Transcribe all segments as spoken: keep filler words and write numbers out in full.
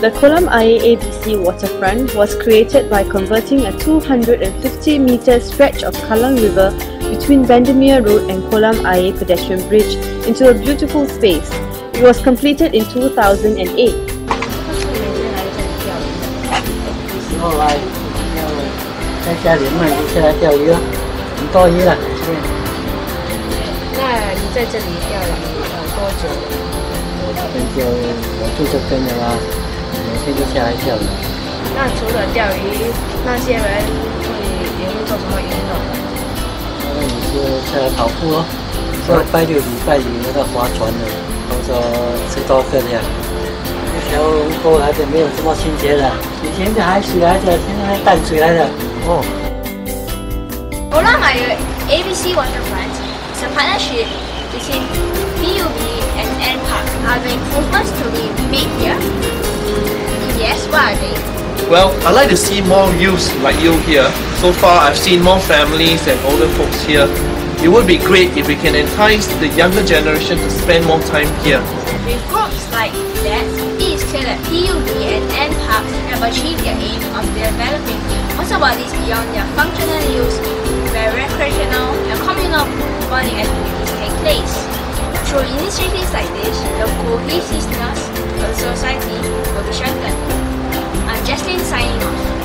The Kolam Ayer A B C Waterfront was created by converting a two hundred fifty metre stretch of Kallang River between Bendemeer Road and Kolam Ayer Pedestrian Bridge into a beautiful space. It was completed in two thousand eight. Oh. Kolam Ayer A B C Waterfront is a partnership between P U B and NParks. Are the improvements to be made here? Yes, what are they? Well, I'd like to see more youths like you here. So far, I've seen more families and older folks here. It would be great if we can entice the younger generation to spend more time here. With groups like that, it is clear that P U B and NParks have achieved their aim of developing most of these beyond their functional use, where recreational and communal bonding activities take place. Through initiatives like this, the cohesiveness of the society will be strengthened. I'm Jaslyn signing off.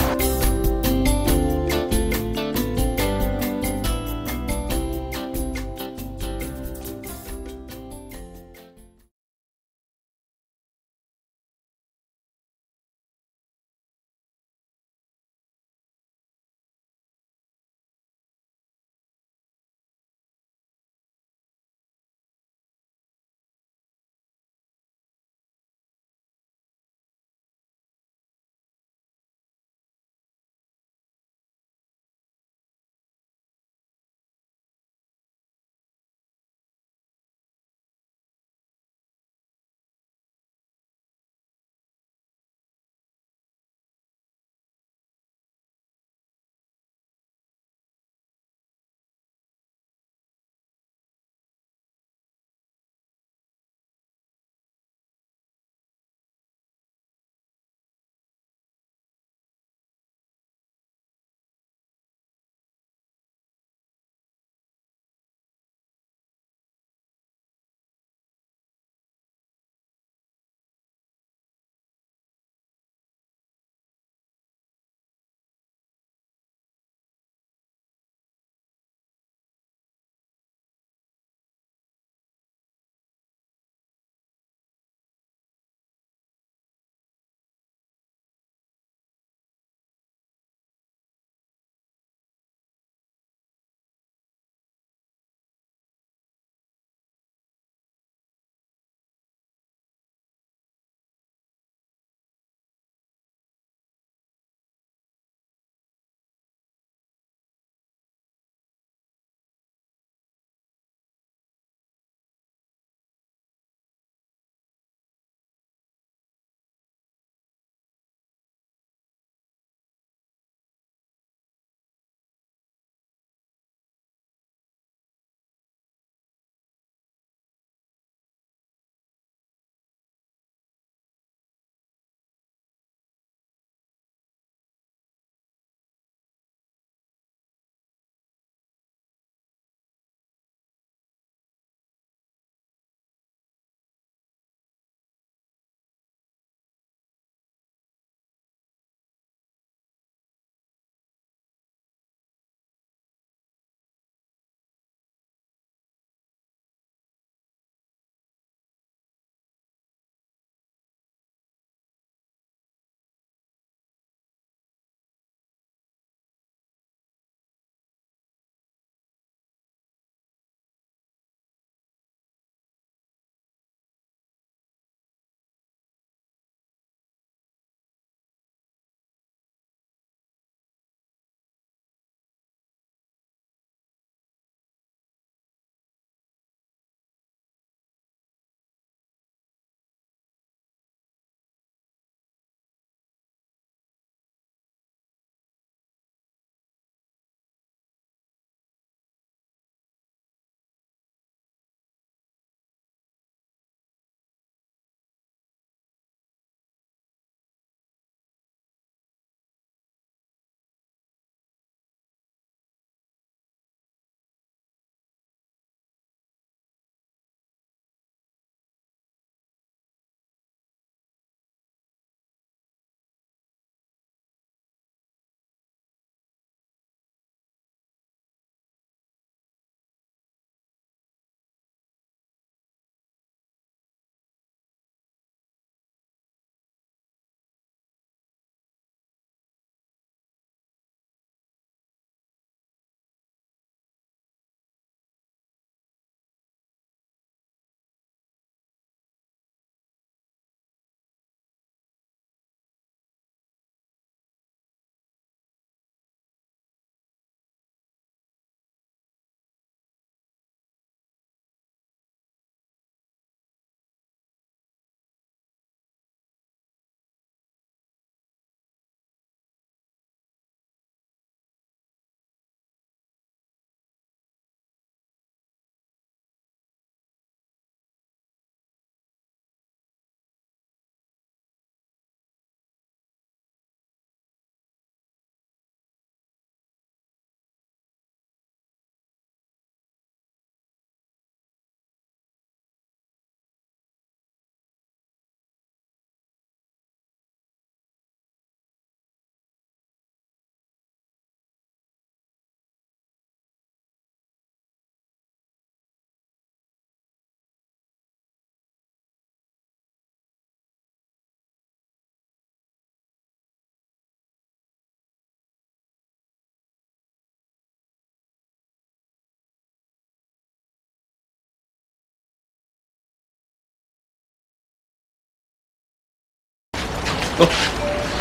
Go.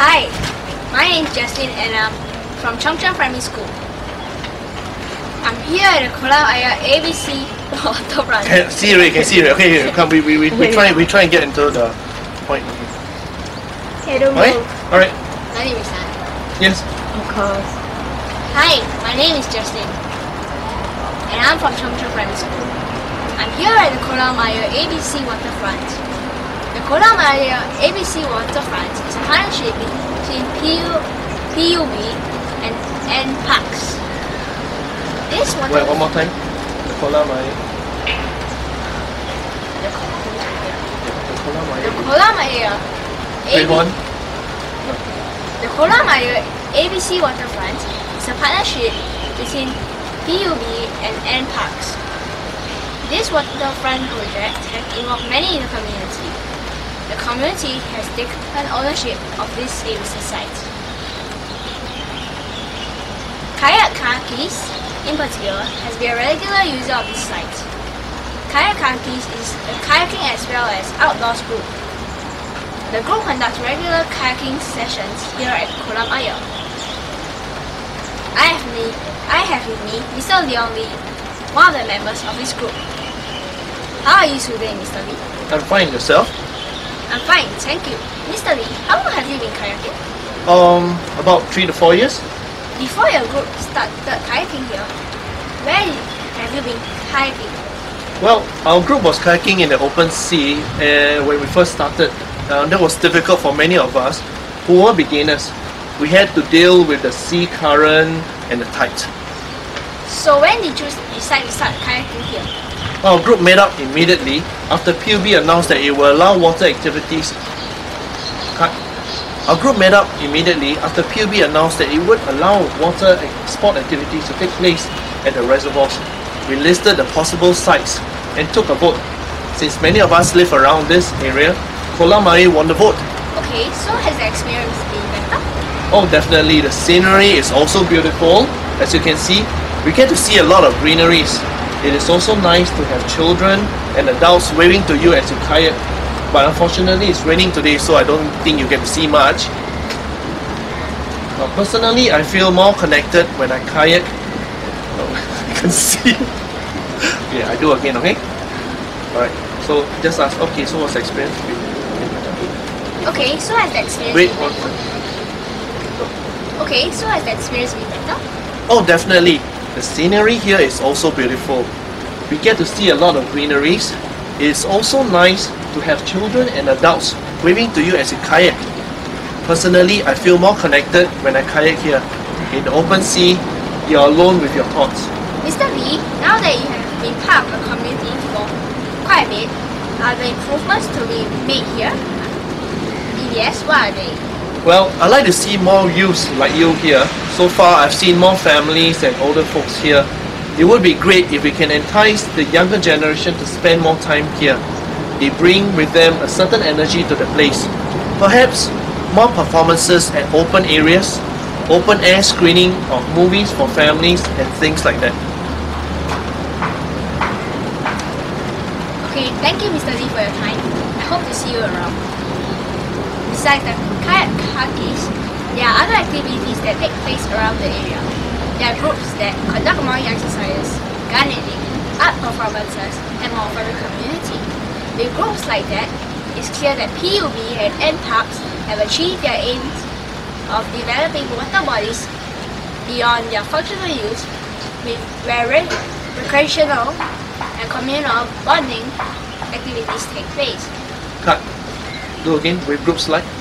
Hi, my name is Jaslyn and I'm from Chongzheng Primary School. I'm here at the Kolam Ayer A B C Waterfront. Can see it, can see it. Okay, here, come. We, we, we, we, try, we try and get into the point. Okay, don't move. All right. My name is Anne. Yes. Of course. Hi, my name is Jaslyn and I'm from Chongzheng Primary School. I'm here at the Kolam Ayer A B C Waterfront. The Kolam Ayer A B C Waterfront is a partnership between P U B and NParks. This water. Wait, one more time. The Kolam Ayer. The Kolam Ayer. The Kolam Ayer. Wait, one. The Kolam Ayer A B C Waterfront is a partnership between P U B and NParks. This waterfront project has involved many in the community. The community has taken ownership of this A B C site. Kayak Kankis, in particular, has been a regular user of this site. Kayak Kankis is a kayaking as well as outdoor group. The group conducts regular kayaking sessions here at Kolam Ayer. I have, me, I have with me Mister Leong Lee, one of the members of this group. How are you today, Mister Lee? I'm fine, yourself? I'm fine, thank you. Mister Lee, how long have you been kayaking? Um, about three to four years. Before your group started kayaking here, where have you been kayaking? Well, our group was kayaking in the open sea uh, when we first started. Uh, that was difficult for many of us who were beginners. We had to deal with the sea current and the tide. So when did you decide to start kayaking here? Our group made up immediately after P U B announced that it will allow water activities. Our group made up immediately after P U B announced that it would allow water sport activities to take place at the reservoirs. We listed the possible sites and took a vote. Since many of us live around this area, Kolam Ayer won the vote. Okay, so has the experience been better? Oh, definitely. The scenery is also beautiful. As you can see, we get to see a lot of greeneries. It is also nice to have children and adults waving to you as you kayak. But unfortunately, it's raining today, so I don't think you get to see much. Now, personally, I feel more connected when I kayak. Oh, I can see. Yeah, I do again, okay? Alright, so just ask, okay, so what's the experience? Okay, so has the experience Wait, been better? Okay, so has the experience been better? Oh, definitely. The scenery here is also beautiful. We get to see a lot of greeneries. It's also nice to have children and adults waving to you as you kayak. Personally, I feel more connected when I kayak here. In the open sea, you're alone with your thoughts. Mister Lee, now that you have been part of the community for quite a bit, are the improvements to be made here? If yes, what are they? Well, I'd like to see more youths like you here. So far, I've seen more families and older folks here. It would be great if we can entice the younger generation to spend more time here. They bring with them a certain energy to the place. Perhaps more performances at open areas, open air screening of movies for families and things like that. Okay, thank you Mister Lee for your time. I hope to see you around. Besides the kayak kankis, there are other activities that take place around the area. There are groups that conduct more exercises, gardening, art performances, and more for the community. With groups like that, it's clear that P U B and NParks have achieved their aims of developing water bodies beyond their functional use, with where recreational and communal bonding activities take place. Cut. Do again with groups like.